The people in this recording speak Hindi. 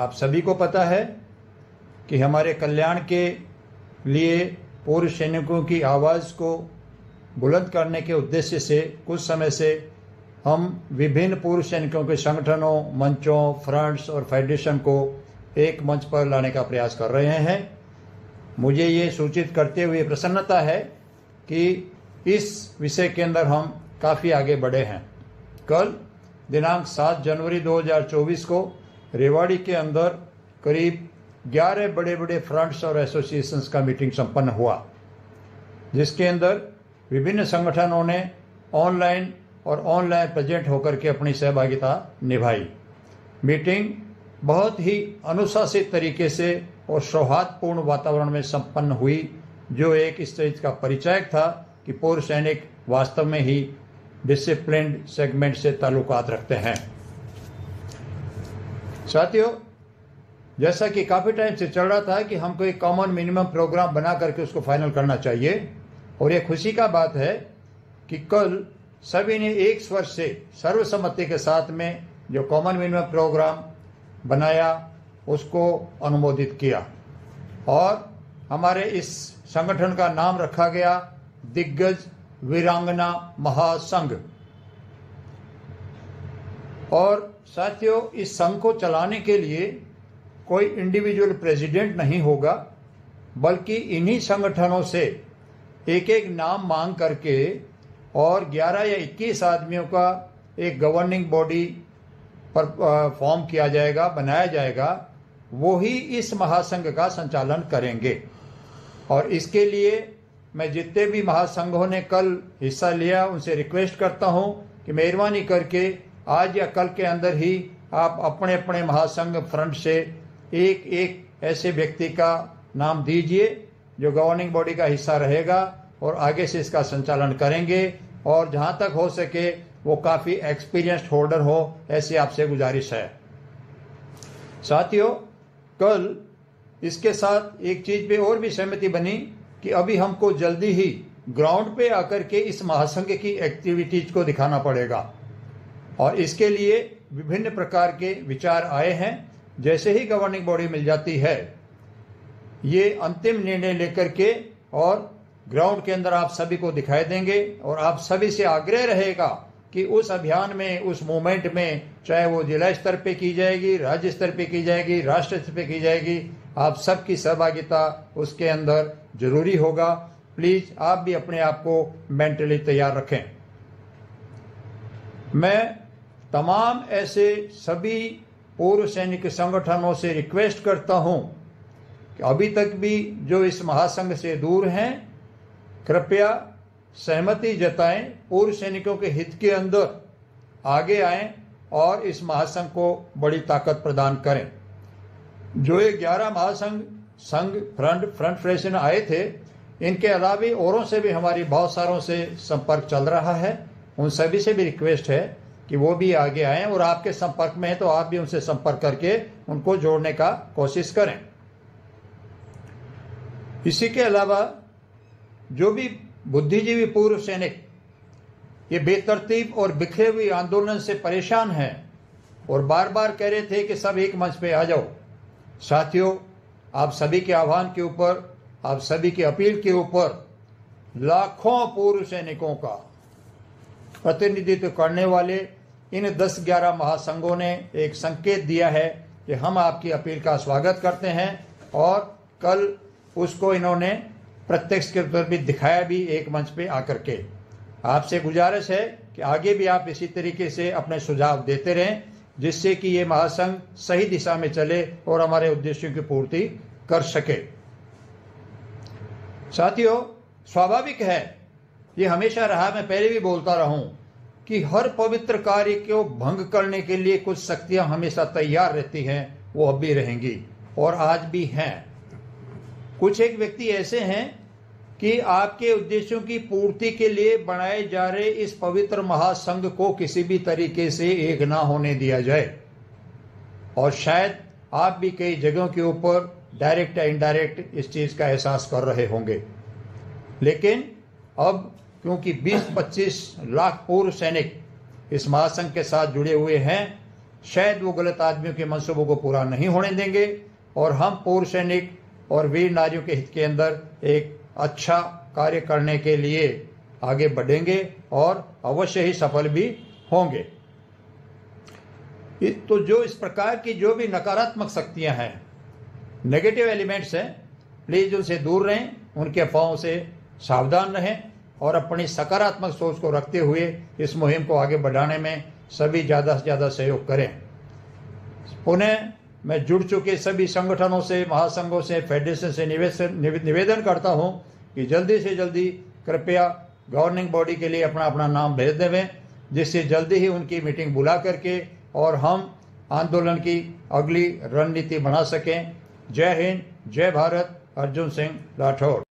आप सभी को पता है कि हमारे कल्याण के लिए पूर्व सैनिकों की आवाज़ को बुलंद करने के उद्देश्य से कुछ समय से हम विभिन्न पूर्व सैनिकों के संगठनों, मंचों, फ्रंट्स और फेडरेशन को एक मंच पर लाने का प्रयास कर रहे हैं। मुझे ये सूचित करते हुए प्रसन्नता है कि इस विषय के अंदर हम काफ़ी आगे बढ़े हैं। कल दिनांक 7 जनवरी 2024 को रेवाड़ी के अंदर करीब 11 बड़े बड़े फ्रंट्स और एसोसिएशंस का मीटिंग संपन्न हुआ, जिसके अंदर विभिन्न संगठनों ने ऑनलाइन प्रेजेंट होकर के अपनी सहभागिता निभाई। मीटिंग बहुत ही अनुशासित तरीके से और सौहार्दपूर्ण वातावरण में संपन्न हुई, जो एक इस चीज का परिचायक था कि पूर्व सैनिक वास्तव में ही डिसिप्लिन्ड सेगमेंट से ताल्लुकात रखते हैं। साथियों, जैसा कि काफ़ी टाइम से चल रहा था कि हमको एक कॉमन मिनिमम प्रोग्राम बना करके उसको फाइनल करना चाहिए, और ये खुशी का बात है कि कल सभी ने एक स्वर से सर्वसम्मति के साथ में जो कॉमन मिनिमम प्रोग्राम बनाया उसको अनुमोदित किया, और हमारे इस संगठन का नाम रखा गया दिग्गज वीरांगना महासंघ। और साथियों, इस संघ को चलाने के लिए कोई इंडिविजुअल प्रेसिडेंट नहीं होगा, बल्कि इन्हीं संगठनों से एक एक नाम मांग करके और 11 या 21 आदमियों का एक गवर्निंग बॉडी पर फॉर्म किया जाएगा, बनाया जाएगा। वो ही इस महासंघ का संचालन करेंगे, और इसके लिए मैं जितने भी महासंघों ने कल हिस्सा लिया उनसे रिक्वेस्ट करता हूं कि मेहरबानी करके आज या कल के अंदर ही आप अपने अपने महासंघ फ्रंट से एक एक ऐसे व्यक्ति का नाम दीजिए जो गवर्निंग बॉडी का हिस्सा रहेगा और आगे से इसका संचालन करेंगे, और जहां तक हो सके वो काफ़ी एक्सपीरियंस्ड होल्डर हो, ऐसी आपसे गुजारिश है। साथियों, कल इसके साथ एक चीज़ पे और भी सहमति बनी कि अभी हमको जल्दी ही ग्राउंड पे आकर के इस महासंघ की एक्टिविटीज़ को दिखाना पड़ेगा, और इसके लिए विभिन्न प्रकार के विचार आए हैं। जैसे ही गवर्निंग बॉडी मिल जाती है, ये अंतिम निर्णय लेकर के और ग्राउंड के अंदर आप सभी को दिखाई देंगे, और आप सभी से आग्रह रहेगा कि उस अभियान में, उस मूवमेंट में, चाहे वो जिला स्तर पे की जाएगी, राज्य स्तर पे की जाएगी, राष्ट्र स्तर पे की जाएगी, आप सबकी सहभागिता उसके अंदर जरूरी होगा। प्लीज़ आप भी अपने आप को मेंटली तैयार रखें। मैं तमाम ऐसे सभी पूर्व सैनिक संगठनों से रिक्वेस्ट करता हूं कि अभी तक भी जो इस महासंघ से दूर हैं, कृपया सहमति जताएं, पूर्व सैनिकों के हित के अंदर आगे आएं और इस महासंघ को बड़ी ताकत प्रदान करें। जो ये 11 महासंघ फ्रंट फ्रेशन आए थे, इनके अलावा औरों से भी हमारी बहुत सारों से संपर्क चल रहा है। उन सभी से भी रिक्वेस्ट है कि वो भी आगे आएँ, और आपके संपर्क में हैं तो आप भी उनसे संपर्क करके उनको जोड़ने का कोशिश करें। इसी के अलावा जो भी बुद्धिजीवी पूर्व सैनिक ये बेतरतीब और बिखरे हुए आंदोलन से परेशान हैं और बार बार कह रहे थे कि सब एक मंच पे आ जाओ, साथियों, आप सभी के आह्वान के ऊपर, आप सभी की अपील के ऊपर लाखों पूर्व सैनिकों का प्रतिनिधित्व करने वाले इन 10-11 महासंघों ने एक संकेत दिया है कि हम आपकी अपील का स्वागत करते हैं, और कल उसको इन्होंने प्रत्यक्ष के तौर पर दिखाया भी एक मंच पे आकर के। आपसे गुजारिश है कि आगे भी आप इसी तरीके से अपने सुझाव देते रहें, जिससे कि ये महासंघ सही दिशा में चले और हमारे उद्देश्यों की पूर्ति कर सके। साथियों, स्वाभाविक है, ये हमेशा रहा, मैं पहले भी बोलता रहूं कि हर पवित्र कार्य को भंग करने के लिए कुछ शक्तियां हमेशा तैयार रहती हैं, वो अब भी रहेंगी और आज भी हैं। कुछ एक व्यक्ति ऐसे हैं कि आपके उद्देश्यों की पूर्ति के लिए बनाए जा रहे इस पवित्र महासंघ को किसी भी तरीके से एक ना होने दिया जाए, और शायद आप भी कई जगहों के ऊपर डायरेक्ट या इनडायरेक्ट इस चीज़ का एहसास कर रहे होंगे। लेकिन अब क्योंकि 20-25 लाख पूर्व सैनिक इस महासंघ के साथ जुड़े हुए हैं, शायद वो गलत आदमियों के मंसूबों को पूरा नहीं होने देंगे और हम पूर्व सैनिक और वीर नारियों के हित के अंदर एक अच्छा कार्य करने के लिए आगे बढ़ेंगे और अवश्य ही सफल भी होंगे। तो जो इस प्रकार की जो भी नकारात्मक शक्तियां हैं, नेगेटिव एलिमेंट्स हैं, प्लीज उनसे दूर रहें, उनके अफवाहों से सावधान रहें और अपनी सकारात्मक सोच को रखते हुए इस मुहिम को आगे बढ़ाने में सभी ज़्यादा से ज़्यादा सहयोग करें। पुनः मैं जुड़ चुके सभी संगठनों से, महासंघों से, फेडरेशन से निवेदन करता हूं कि जल्दी से जल्दी कृपया गवर्निंग बॉडी के लिए अपना अपना नाम भेज देवें, जिससे जल्दी ही उनकी मीटिंग बुला करके और हम आंदोलन की अगली रणनीति बना सकें। जय हिंद, जय भारत। अर्जुन सिंह राठौड़।